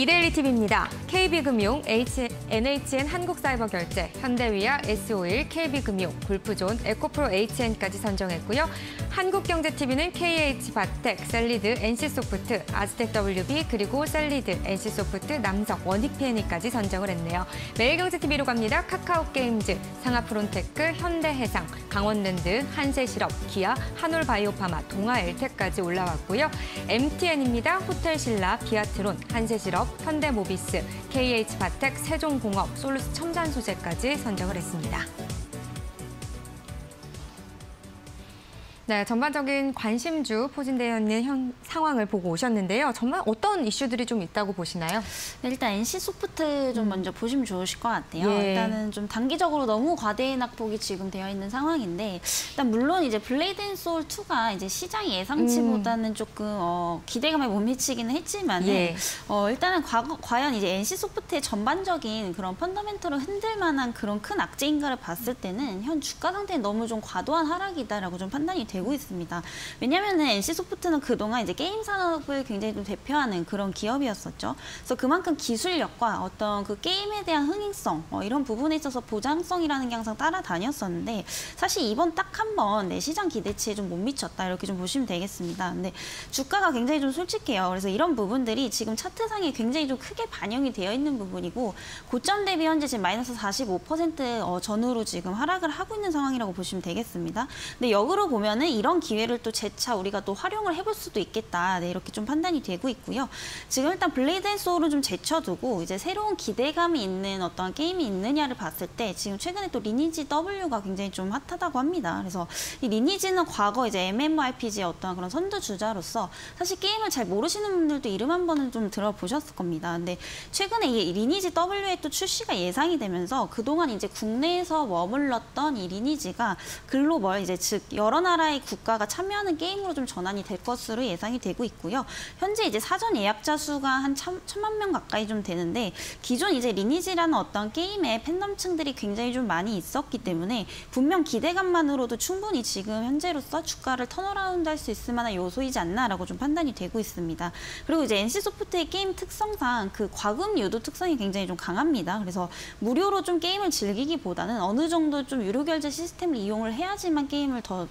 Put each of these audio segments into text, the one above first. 이데일리 TV입니다. KB금융, NHN한국사이버결제, 현대위아, SOL, KB금융, 골프존, 에코프로 HN까지 선정했고요. 한국경제TV는 KH바텍, 셀리드, 엔씨소프트, 아스텍 WB, 그리고 셀리드, 엔씨소프트, 남석, 원익 P&E까지 선정을 했네요. 매일경제TV로 갑니다. 카카오게임즈, 상하프론테크, 현대해상, 강원랜드, 한세시럽, 기아, 한올 바이오파마, 동아엘텍까지 올라왔고요. MTN입니다. 호텔신라, 비아트론, 한세시럽, 현대모비스, KH바텍, 세종공업, 솔루스 첨단 소재까지 선정을 했습니다. 네, 전반적인 관심주 포진되어 있는 상황을 보고 오셨는데요. 정말 어떤 이슈들이 좀 있다고 보시나요? 네, 일단 엔씨소프트 좀 먼저 보시면 좋으실 것 같아요. 예. 일단은 좀 단기적으로 너무 과대인 낙폭이 지금 되어 있는 상황인데, 일단 물론 이제 블레이드 앤 소울 2가 이제 시장 예상치보다는 조금 기대감에 못 미치기는 했지만, 예. 일단은 과연 이제 엔씨소프트의 전반적인 그런 펀더멘털을 흔들만한 그런 큰 악재인가를 봤을 때는 현 주가 상태는 너무 좀 과도한 하락이다라고 좀 판단이 되고. 있습니다. 왜냐하면 엔씨소프트는 그동안 이제 게임 산업을 굉장히 좀 대표하는 그런 기업이었었죠. 그래서 그만큼 기술력과 어떤 그 게임에 대한 흥행성 이런 부분에 있어서 보장성이라는 게 항상 따라다녔었는데, 사실 이번 딱 한 번 내 시장 기대치에 좀 못 미쳤다 이렇게 좀 보시면 되겠습니다. 근데 주가가 굉장히 좀 솔직해요. 그래서 이런 부분들이 지금 차트상에 굉장히 좀 크게 반영이 되어 있는 부분이고, 고점 대비 현재 지금 마이너스 45% 전후로 지금 하락을 하고 있는 상황이라고 보시면 되겠습니다. 근데 역으로 보면은 이런 기회를 또 재차 우리가 또 활용을 해볼 수도 있겠다. 네, 이렇게 좀 판단이 되고 있고요. 지금 일단 블레이드 앤 소울은 좀 제쳐두고 이제 새로운 기대감이 있는 어떤 게임이 있느냐를 봤을 때 지금 최근에 또 리니지 W가 굉장히 좀 핫하다고 합니다. 그래서 이 리니지는 과거 이제 MMORPG의 어떤 그런 선두주자로서 사실 게임을 잘 모르시는 분들도 이름 한 번은 좀 들어보셨을 겁니다. 근데 최근에 이 리니지 W의 또 출시가 예상이 되면서 그동안 이제 국내에서 머물렀던 이 리니지가 글로벌 이제 즉 여러 나라의 국가가 참여하는 게임으로 좀 전환이 될 것으로 예상이 되고 있고요. 현재 이제 사전 예약자 수가 한 1,000만 명 가까이 좀 되는데, 기존 이제 리니지라는 어떤 게임의 팬덤층들이 굉장히 좀 많이 있었기 때문에 분명 기대감만으로도 충분히 지금 현재로서 주가를 턴어라운드할 수 있을 만한 요소이지 않나라고 좀 판단이 되고 있습니다. 그리고 이제 엔씨소프트의 게임 특성상 그 과금 유도 특성이 굉장히 좀 강합니다. 그래서 무료로 좀 게임을 즐기기보다는 어느 정도 좀 유료 결제 시스템을 이용을 해야지만 게임을 더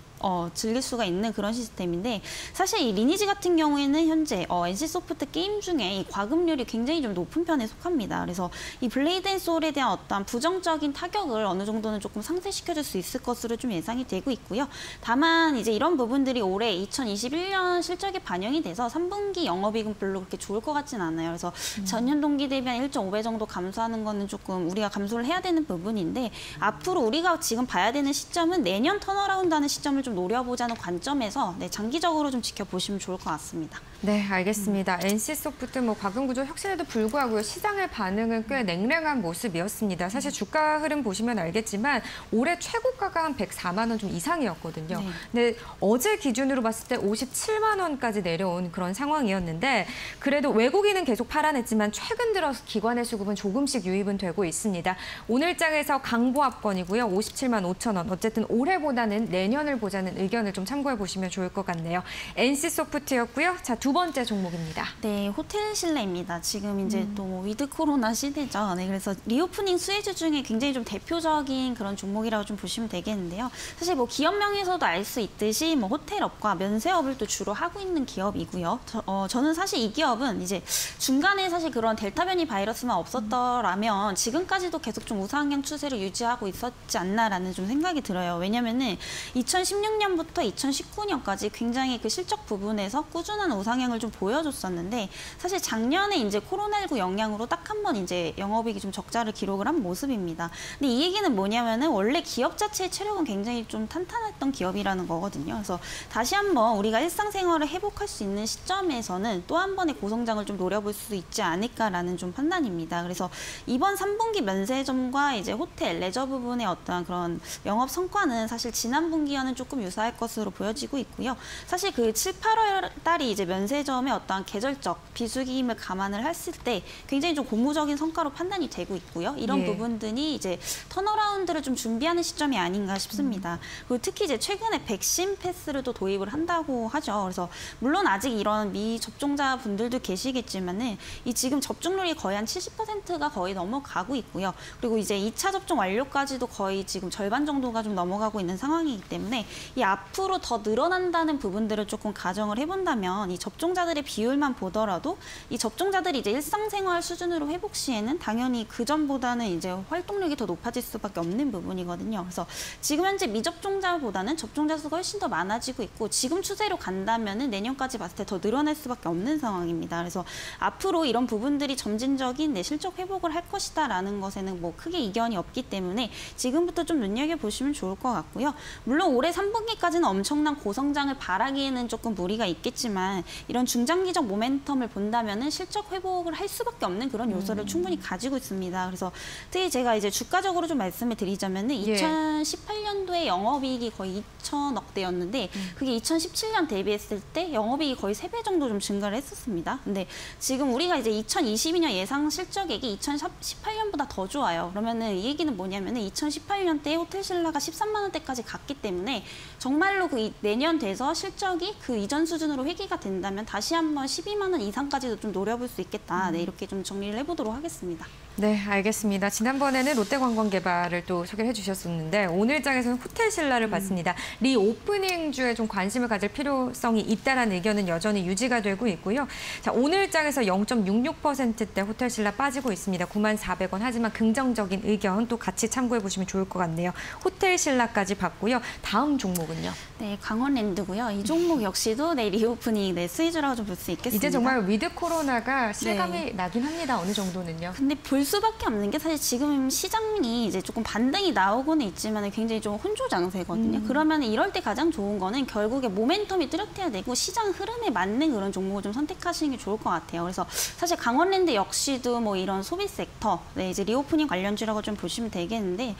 즐길 수가 있는 그런 시스템인데, 사실 이 리니지 같은 경우에는 현재 엔씨소프트 게임 중에 이 과금률이 굉장히 좀 높은 편에 속합니다. 그래서 이 블레이드 앤 소울에 대한 어떤 부정적인 타격을 어느 정도는 조금 상쇄시켜줄 수 있을 것으로 좀 예상이 되고 있고요. 다만 이제 이런 부분들이 올해 2021년 실적에 반영이 돼서 3분기 영업이익은 별로 그렇게 좋을 것 같진 않아요. 그래서 전년 동기 대비 한 1.5배 정도 감소하는 거는 조금 우리가 감소를 해야 되는 부분인데, 앞으로 우리가 지금 봐야 되는 시점은 내년 턴어라운드 하는 시점을 좀 노려보자는 관점에서 네, 장기적으로 좀 지켜보시면 좋을 것 같습니다. 네, 알겠습니다. NC소프트 과금구조 혁신에도 불구하고 시장의 반응은 꽤 냉랭한 모습이었습니다. 사실 주가 흐름 보시면 알겠지만 올해 최고가가 한 104만 원 좀 이상이었거든요. 네. 근데 어제 기준으로 봤을 때 57만 원까지 내려온 그런 상황이었는데, 그래도 외국인은 계속 팔아냈지만 최근 들어서 기관의 수급은 조금씩 유입은 되고 있습니다. 오늘장에서 강보합권이고요. 57만 5천 원. 어쨌든 올해보다는 내년을 보자 는 의견을 좀 참고해 보시면 좋을 것 같네요. 엔씨소프트였고요. 자, 두 번째 종목입니다. 네, 호텔신라입니다. 지금 이제 또 위드 코로나 시대죠. 네, 그래서 리오프닝 수혜주 중에 굉장히 좀 대표적인 그런 종목이라고 좀 보시면 되겠는데요. 사실 뭐 기업명에서도 알 수 있듯이 뭐 호텔업과 면세업을 또 주로 하고 있는 기업이고요. 저는 사실 이 기업은 이제 중간에 사실 그런 델타 변이 바이러스만 없었더라면 지금까지도 계속 좀 우상향 추세를 유지하고 있었지 않나라는 좀 생각이 들어요. 왜냐면은 2016년부터 2019년까지 굉장히 그 실적 부분에서 꾸준한 우상향을 좀 보여줬었는데, 사실 작년에 이제 코로나19 영향으로 딱 한 번 이제 영업이익이 좀 적자를 기록을 한 모습입니다. 근데 이 얘기는 뭐냐면은 원래 기업 자체의 체력은 굉장히 좀 탄탄했던 기업이라는 거거든요. 그래서 다시 한번 우리가 일상생활을 회복할 수 있는 시점에서는 또 한 번의 고성장을 좀 노려볼 수 있지 않을까라는 좀 판단입니다. 그래서 이번 3분기 면세점과 이제 호텔, 레저 부분의 어떤 그런 영업 성과는 사실 지난 분기와는 조금 좀 유사할 것으로 보여지고 있고요. 사실 그 7, 8월 달이 이제 면세점의 어떤 계절적 비수기임을 감안을 했을 때 굉장히 좀 고무적인 성과로 판단이 되고 있고요. 이런 예. 부분들이 이제 턴어라운드를 좀 준비하는 시점이 아닌가 싶습니다. 그리고 특히 이제 최근에 백신 패스를 또 도입을 한다고 하죠. 그래서 물론 아직 이런 미접종자 분들도 계시겠지만은 이 지금 접종률이 거의 한 70%가 거의 넘어가고 있고요. 그리고 이제 2차 접종 완료까지도 거의 지금 절반 정도가 좀 넘어가고 있는 상황이기 때문에 이 앞으로 더 늘어난다는 부분들을 조금 가정을 해본다면 이 접종자들의 비율만 보더라도 이 접종자들이 이제 일상생활 수준으로 회복 시에는 당연히 그 전보다는 이제 활동력이 더 높아질 수밖에 없는 부분이거든요. 그래서 지금 현재 미접종자보다는 접종자 수가 훨씬 더 많아지고 있고 지금 추세로 간다면은 내년까지 봤을 때 더 늘어날 수밖에 없는 상황입니다. 그래서 앞으로 이런 부분들이 점진적인 내 실적 회복을 할 것이다라는 것에는 뭐 크게 이견이 없기 때문에 지금부터 좀 눈여겨보시면 좋을 것 같고요. 물론 올해 3분기까지는 엄청난 고성장을 바라기에는 조금 무리가 있겠지만 이런 중장기적 모멘텀을 본다면은 실적 회복을 할 수밖에 없는 그런 요소를 충분히 가지고 있습니다. 그래서 특히 제가 이제 주가적으로 좀 말씀을 드리자면은 2018년도에 영업이익이 거의 2,000억 대였는데 그게 2017년 대비했을 때 영업이익이 거의 3배 정도 좀 증가를 했었습니다. 근데 지금 우리가 이제 2022년 예상 실적액이 2018년보다 더 좋아요. 그러면은 이 얘기는 뭐냐면은 2018년 때 호텔신라가 13만 원대까지 갔기 때문에 정말로 그 내년 돼서 실적이 그 이전 수준으로 회귀가 된다면 다시 한번 12만 원 이상까지도 좀 노려볼 수 있겠다. 네, 이렇게 좀 정리를 해보도록 하겠습니다. 네, 알겠습니다. 지난번에는 롯데관광개발을 또 소개해 주셨었는데 오늘장에서는 호텔신라를 봤습니다. 리오프닝 주에 좀 관심을 가질 필요성이 있다라는 의견은 여전히 유지가 되고 있고요. 자, 오늘장에서 0.66%대 호텔신라 빠지고 있습니다. 94,000원. 하지만 긍정적인 의견 또 같이 참고해 보시면 좋을 것 같네요. 호텔신라까지 봤고요. 다음 종목은요? 네, 강원랜드고요. 이 종목 역시도 네, 리오프닝 네, 수혜주라고 좀 볼 수 있겠습니다. 이제 정말 위드 코로나가 실감이 네. 나긴 합니다. 어느 정도는요. 근데 볼 수밖에 없는 게 사실 지금 시장이 이제 조금 반등이 나오고는 있지만 굉장히 좀 혼조장세거든요. 그러면 이럴 때 가장 좋은 거는 결국에 모멘텀이 뚜렷해야 되고 시장 흐름에 맞는 그런 종목을 좀 선택하시는 게 좋을 것 같아요. 그래서 사실 강원랜드 역시도 뭐 이런 소비 섹터, 네, 이제 리오프닝 관련주라고 좀 보시면 되겠는데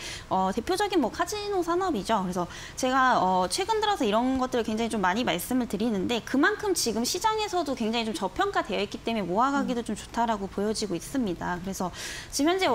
대표적인 뭐 카지노 산업이죠. 그래서 제가 최근 들어서 이런 것들을 굉장히 좀 많이 말씀을 드리는데 그만큼 지금 시장에서도 굉장히 좀 저평가되어 있기 때문에 모아가기도 좀 좋다라고 보여지고 있습니다. 그래서 지금 현재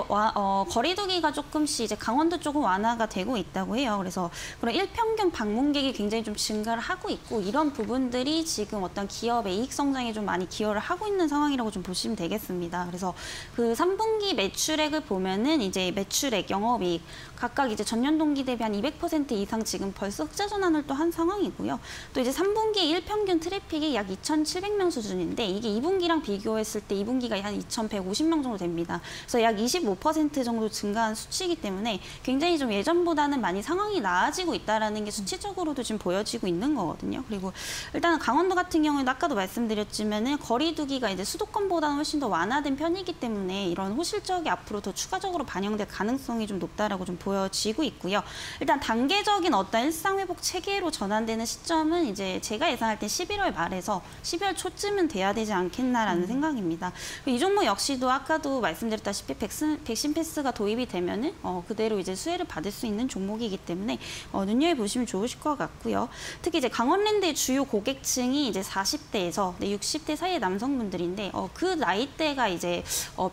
거리두기가 조금씩 이제 강원도 쪽은 완화가 되고 있다고 해요. 그래서 그런 일평균 방문객이 굉장히 좀 증가를 하고 있고 이런 부분들이 지금 어떤 기업의 이익 성장에 좀 많이 기여를 하고 있는 상황이라고 좀 보시면 되겠습니다. 그래서 그 3분기 매출액을 보면은 이제 매출액, 영업이익 각각 이제 전년 동기 대비 한 200% 이상 지금 벌써 흑자 전환을 또 한 상황이고요. 또 이제 3분기 일평균 트래픽이 약 2,700명 수준인데 이게 2분기랑 비교했을 때 2분기가 한 2,150명 정도 됩니다. 그래서 약 25% 정도 증가한 수치이기 때문에 굉장히 좀 예전보다는 많이 상황이 나아지고 있다는 게 수치적으로도 지금 보여지고 있는 거거든요. 그리고 일단 강원도 같은 경우에는 아까도 말씀드렸지만은 거리두기가 이제 수도권보다는 훨씬 더 완화된 편이기 때문에 이런 호실적이 앞으로 더 추가적으로 반영될 가능성이 좀 높다라고 좀 보여지고 있고요. 일단 단계적인 어떤 일상회복 체계로 전환되는 시점은 이제 제가 예상할 때 11월 말에서 12월 초쯤은 돼야 되지 않겠나라는 생각입니다. 이 종목 역시도 아까도 말씀드렸 다시피 백신 패스가 도입이 되면은 그대로 이제 수혜를 받을 수 있는 종목이기 때문에 눈여겨보시면 좋으실 것 같고요. 특히 이제 강원랜드의 주요 고객층이 이제 40대에서 60대 사이의 남성분들인데 그 나이대가 이제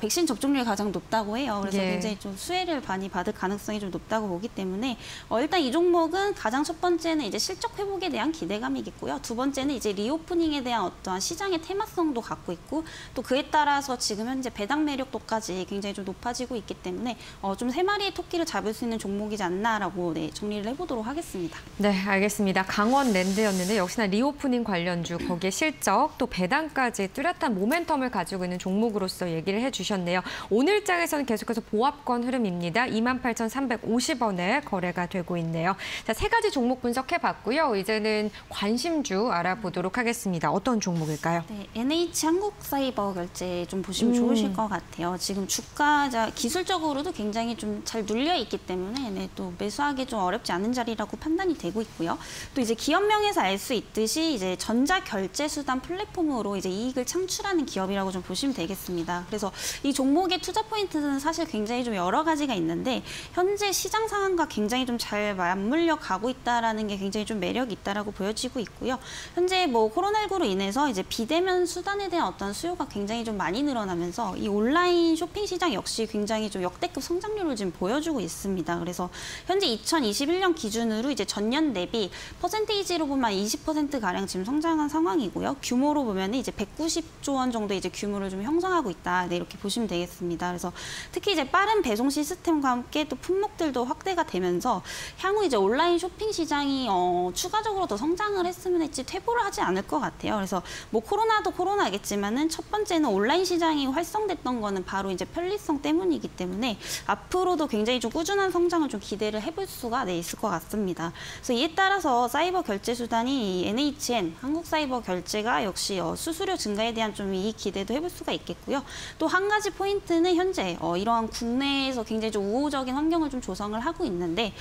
백신 접종률이 가장 높다고 해요. 그래서 예. 굉장히 좀 수혜를 많이 받을 가능성이 좀 높다고 보기 때문에 일단 이 종목은 가장 첫 번째는 이제 실적 회복에 대한 기대감이겠고요. 두 번째는 이제 리오프닝에 대한 어떠한 시장의 테마성도 갖고 있고 또 그에 따라서 지금 현재 배당 매력도까지 굉장히 좀 높아지고 있기 때문에 좀 세 마리의 토끼를 잡을 수 있는 종목이지 않나라고 네, 정리를 해보도록 하겠습니다. 네, 알겠습니다. 강원랜드였는데 역시나 리오프닝 관련주 거기에 실적 또 배당까지 뚜렷한 모멘텀을 가지고 있는 종목으로서 얘기를 해주셨네요. 오늘장에서는 계속해서 보합권 흐름입니다. 28,350원에 거래가 되고 있네요. 자, 세 가지 종목 분석해봤고요. 이제는 관심주 알아보도록 하겠습니다. 어떤 종목일까요? 네, NH한국사이버결제 좀 보시면 좋으실 것 같아요. 지금 주가가 기술적으로도 굉장히 좀 잘 눌려 있기 때문에 네, 또 매수하기 좀 어렵지 않은 자리라고 판단이 되고 있고요. 또 이제 기업명에서 알 수 있듯이 이제 전자 결제 수단 플랫폼으로 이제 이익을 창출하는 기업이라고 좀 보시면 되겠습니다. 그래서 이 종목의 투자 포인트는 사실 굉장히 좀 여러 가지가 있는데 현재 시장 상황과 굉장히 좀 잘 맞물려 가고 있다. 있다라는 게 굉장히 좀 매력이 있다라고 보여지고 있고요. 현재 뭐 코로나19로 인해서 이제 비대면 수단에 대한 어떤 수요가 굉장히 좀 많이 늘어나면서 이 온라인 쇼핑 시장 역시 굉장히 좀 역대급 성장률을 지금 보여주고 있습니다. 그래서 현재 2021년 기준으로 이제 전년 대비 퍼센테이지로 보면 20% 가량 지금 성장한 상황이고요. 규모로 보면 이제 190조 원 정도 이제 규모를 좀 형성하고 있다. 네, 이렇게 보시면 되겠습니다. 그래서 특히 이제 빠른 배송 시스템과 함께 또 품목들도 확대가 되면서 향후 이제 온라인 쇼핑 시장이 추가적으로 더 성장을 했으면 했지 퇴보를 하지 않을 것 같아요. 그래서 뭐 코로나도 코로나겠지만은 첫 번째는 온라인 시장이 활성됐던 거는 바로 이제 편리성 때문이기 때문에 앞으로도 굉장히 좀 꾸준한 성장을 좀 기대를 해볼 수가 있을 것 같습니다. 그래서 이에 따라서 사이버 결제 수단이 NHN 한국사이버결제가 역시 수수료 증가에 대한 좀 이익 기대도 해볼 수가 있겠고요. 또 한 가지 포인트는 현재 이러한 국내에서 굉장히 좀 우호적인 환경을 좀 조성을 하고 있는데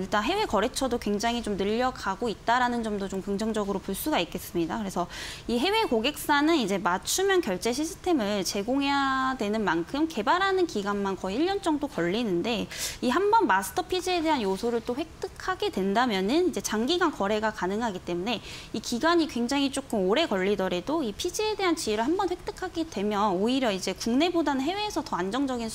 일단 해외 거래처도 굉장히 좀 늘려가고 있다라는 점도 좀 긍정적으로 볼 수가 있겠습니다. 그래서 이 해외 고객사는 이제 맞춤형 결제 시스템을 제공해야 되는 만큼 개발하는 기간만 거의 1년 정도 걸리는데 이 한번 마스터피스에 대한 요소를 또 획득하게 된다면은 이제 장기간 거래가 가능하기 때문에 이 기간이 굉장히 조금 오래 걸리더라도 이 피지에 대한 지위를 한번 획득하게 되면 오히려 이제 국내보다는 해외에서 더 안정적인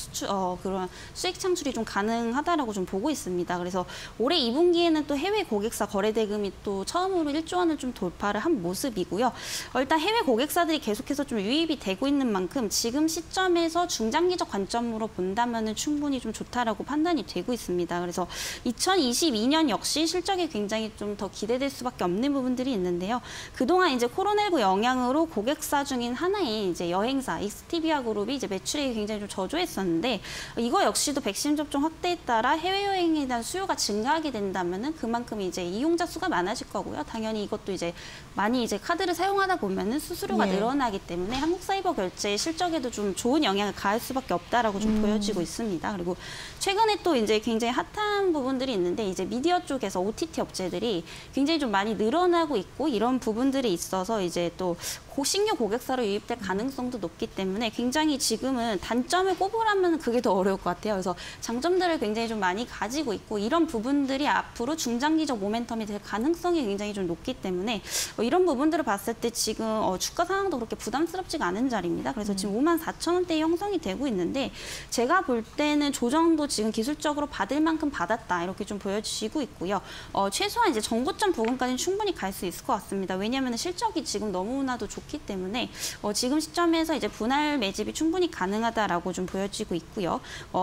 그런 수익 창출이 좀 가능하다라고 좀 보고 있습니다. 그래서 올해 2분기에는 또 해외 고객사 거래 대금이 또 처음으로 1조 원을 좀 돌파를 한 모습이고요. 일단 해외 고객사들이 계속해서 좀 유입이 되고 있는 만큼 지금 시점에서 중장기적 관점으로 본다면은 충분히 좀 좋다라고 판단이 되고 있습니다. 그래서 2022년 역시 실적이 굉장히 좀 더 기대될 수밖에 없는 부분들이 있는데요. 그동안 이제 코로나19 영향으로 고객사 중인 하나인 이제 여행사 익스티비아 그룹이 이제 매출액이 굉장히 좀 저조했었는데 이거 역시도 백신 접종 확대에 따라 해외 여행에 대한 수요가 증가하게 된다면은 그만큼 이제 이용자 수가 많아질 거고요. 당연히 이것도 이제 많이 이제 카드를 사용하다 보면은 수수료가 늘어나기 때문에 한국 사이버 결제의 실적에도 좀 좋은 영향을 가할 수밖에 없다라고 좀 보여지고 있습니다. 그리고 최근에 또 이제 굉장히 핫한 부분들이 있는데 이제 미디어 쪽에서 OTT 업체들이 굉장히 좀 많이 늘어나고 있고 이런 부분들이 있어서 이제 또 신규 고객사로 유입될 가능성도 높기 때문에 굉장히 지금은 단점을 꼽으라면 그게 더 어려울 것 같아요. 그래서 장점들을 굉장히 좀 많이 가지고 있고 이런 부분들이 앞으로 중장기적 모멘텀이 될 가능성이 굉장히 좀 높기 때문에 이런 부분들을 봤을 때 지금 주가 상황도 그렇게 부담스럽지가 않은 자리입니다. 그래서 지금 54,000원대에 형성이 되고 있는데 제가 볼 때는 조정도 지금 기술적으로 받을 만큼 받았다 이렇게 좀 보여지고 있고요. 최소한 이제 전고점 부근까지는 충분히 갈 수 있을 것 같습니다. 왜냐하면 실적이 지금 너무나도 좋기 때문에 지금 시점에서 이제 분할 매집이 충분히 가능하다라고 좀 보여지고 있고요.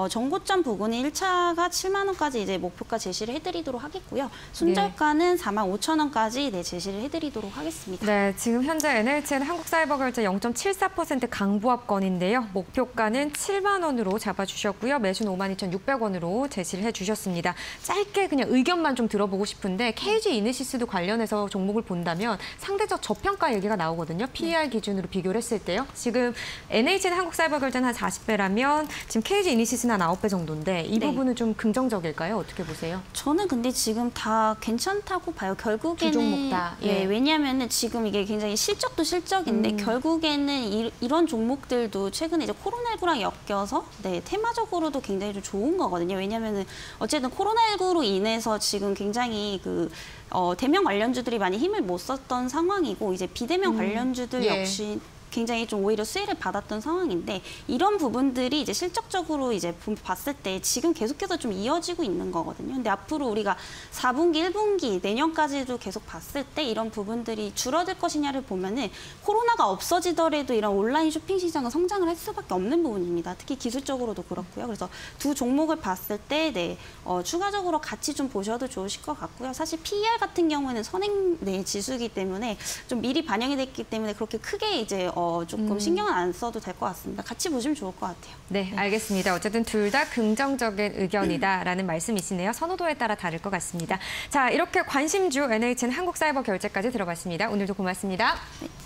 전고점 부근이 1차가 7만 원까지 이제 목표가 제시를 해드리도록 하겠고요. 순절가는 45,000원까지 제시를 해드리도록 하겠습니다. 네, 지금 현재 NHN 한국사이버결제 0.74% 강보합권인데요. 목표가는 7만 원으로 잡아주셨고요. 매수는 52,600원으로 제시를 해주셨습니다. 짧게 그냥 의견만 좀 들어보고 싶은데 KG 이네시스도 관련해서 종목을 본다면 상대적 저평가 얘기가 나오거든요. PER 기준으로 비교를 했을 때요. 지금 NHN 한국사이버결제는 한 40배라면 지금 KG 이니시스는 한 9배 정도인데 이 부분은 좀 긍정적일까요? 어떻게 보세요? 저는 근데 지금 다 괜찮다고 봐요. 결국에는 두 종목 다. 예, 왜냐하면 지금 이게 굉장히 실적도 실적인데 결국에는 이런 종목들도 최근에 이제 코로나19랑 엮여서 테마적으로도 굉장히 좀 좋은 거거든요. 왜냐하면 어쨌든 코로나19로 인해서 지금 굉장히 대면 관련주들이 많이 힘을 못 썼던 상황이고 이제 비대면 관련주들 역시 굉장히 좀 오히려 수혜를 받았던 상황인데 이런 부분들이 이제 실적적으로 이제 봤을 때 지금 계속해서 좀 이어지고 있는 거거든요. 근데 앞으로 우리가 4분기, 1분기, 내년까지도 계속 봤을 때 이런 부분들이 줄어들 것이냐를 보면은 코로나가 없어지더라도 이런 온라인 쇼핑 시장은 성장을 할 수밖에 없는 부분입니다. 특히 기술적으로도 그렇고요. 그래서 두 종목을 봤을 때 추가적으로 같이 좀 보셔도 좋으실 것 같고요. 사실 PER 같은 경우에는 선행 지수이기 때문에 좀 미리 반영이 됐기 때문에 그렇게 크게 이제 조금 신경은 안 써도 될 것 같습니다. 같이 보시면 좋을 것 같아요. 네, 알겠습니다. 어쨌든 둘 다 긍정적인 의견이다라는 말씀이시네요. 선호도에 따라 다를 것 같습니다. 자, 이렇게 관심주 NHN 한국사이버결제까지 들어봤습니다. 오늘도 고맙습니다. 네.